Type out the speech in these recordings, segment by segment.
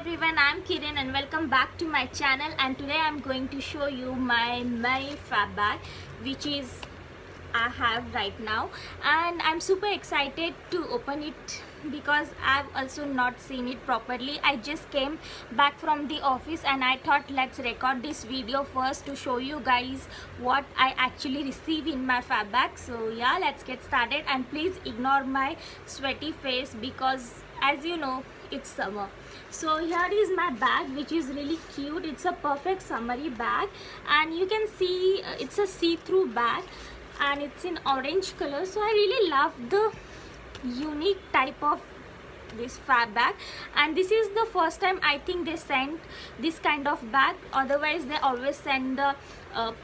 everyone, I'm Kiran and welcome back to my channel. And today I'm going to show you my Fab Bag which is I have right now, and I'm super excited to open it because I've also not seen it properly. I just came back from the office and I thought let's record this video first to show you guys what I actually receive in my Fab Bag. So yeah, let's get started, and please ignore my sweaty face because as you know it's summer. So here is my bag which is really cute. It's a perfect summery bag and you can see it's a see-through bag and it's in orange color. So I really love the unique type of this Fab Bag, and this is the first time I think they sent this kind of bag. Otherwise they always send the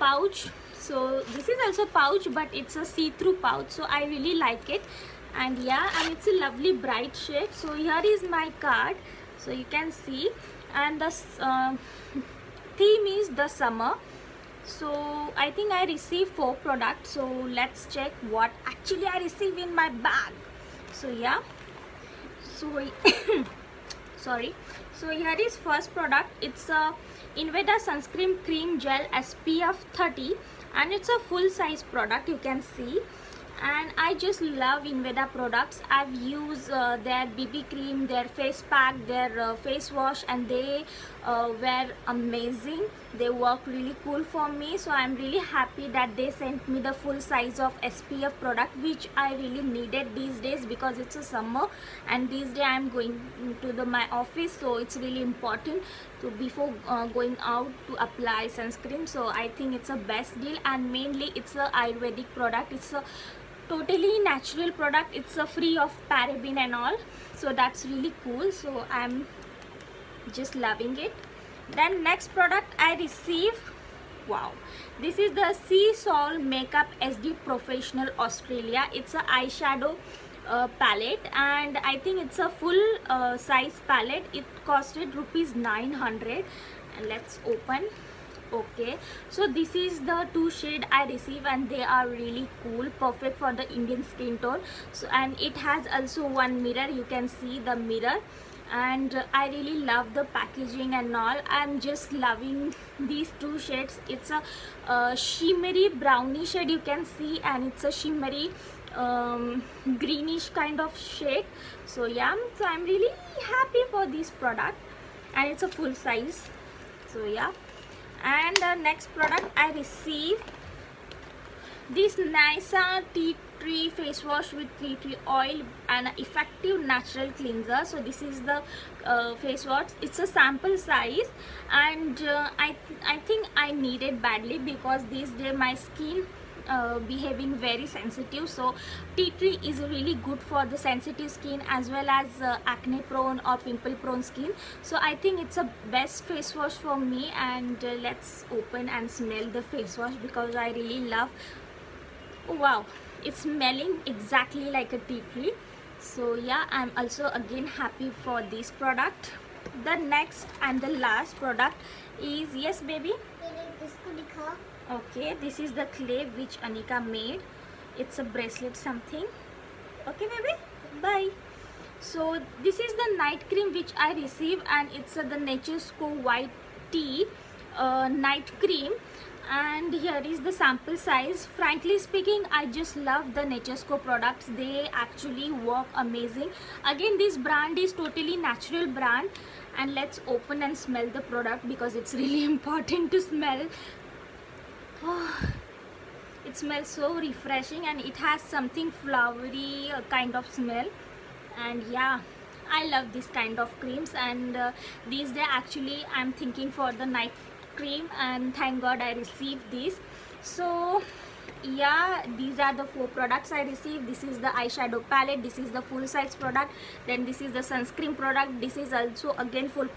pouch. So this is also pouch, but it's a see-through pouch, so I really like it. And yeah, and it's a lovely bright shape. So here is my card, so you can see, and the theme is the summer. So I think I received 4 products, so let's check what actually I receive in my bag. So yeah, so here is first product. It's a Inveda sunscreen cream gel SPF 30 and it's a full size product, you can see. And I just love Inveda products. I've used their BB cream, their face pack, their face wash, and they were amazing. They work really cool for me, so I'm really happy that they sent me the full size of SPF product, which I really needed these days because it's a summer and these days I'm going to my office, so it's really important to before going out to apply sunscreen. So I think it's a best deal, and mainly it's a Ayurvedic product. It's a totally natural product. It's free of paraben and all, so that's really cool. So I'm just loving it. Then next product I receive, wow, this is the Seasoul Makeup SD Professional Australia. It's a eyeshadow palette, and I think it's a full size palette. It costed ₹900, and let's open. Okay, so this is the 2 shade I receive, and they are really cool, perfect for the Indian skin tone. So, and it has also one mirror, you can see the mirror, and I really love the packaging and all. I'm just loving these 2 shades. It's a shimmery brownie shade, you can see, and it's a shimmery greenish kind of shade. So yeah, so I'm really happy for this product, and it's a full size. So yeah. And the next product I receive, this Nyassa tea tree face wash with tea tree oil and effective natural cleanser. So this is the face wash. It's a sample size, and I think I need it badly because these days my skin behaving very sensitive. So tea tree is really good for the sensitive skin as well as acne prone or pimple prone skin. So I think it's a best face wash for me. And let's open and smell the face wash because I really love, oh, wow, it's smelling exactly like a tea tree. So yeah, I'm also again happy for this product. The next and the last product is, yes baby, okay, this is the clay which Anika made. It's a bracelet something. Okay baby, bye. So this is the night cream which I received, and it's the Nature's Co white tea night cream, and here is the sample size. Frankly speaking, I just love the Nature's Co products. They actually work amazing. Again, this brand is totally natural brand, and let's open and smell the product because it's really important to smell. Oh, it smells so refreshing, and it has something flowery kind of smell. And yeah, I love this kind of creams, and these days actually I'm thinking for the night cream, and thank God I received this. So yeah, these are the 4 products I received. This is the eyeshadow palette, this is the full size product, then this is the sunscreen product, this is also again full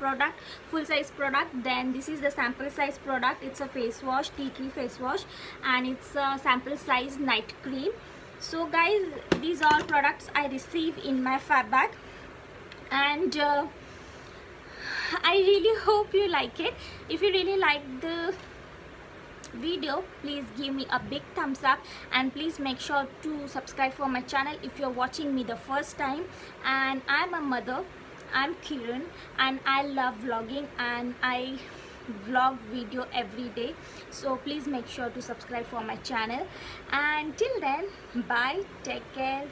size product, then this is the sample size product. It's a face wash, tea tree face wash, and it's a sample size night cream. So guys, these all products I receive in my Fab Bag, and I really hope you like it. If you really like the video, please give me a big thumbs up, and please make sure to subscribe for my channel if you're watching me the first time. And I'm a mother, I'm Kiran and I love vlogging and I vlog video every day, so please make sure to subscribe for my channel. And till then, bye, take care.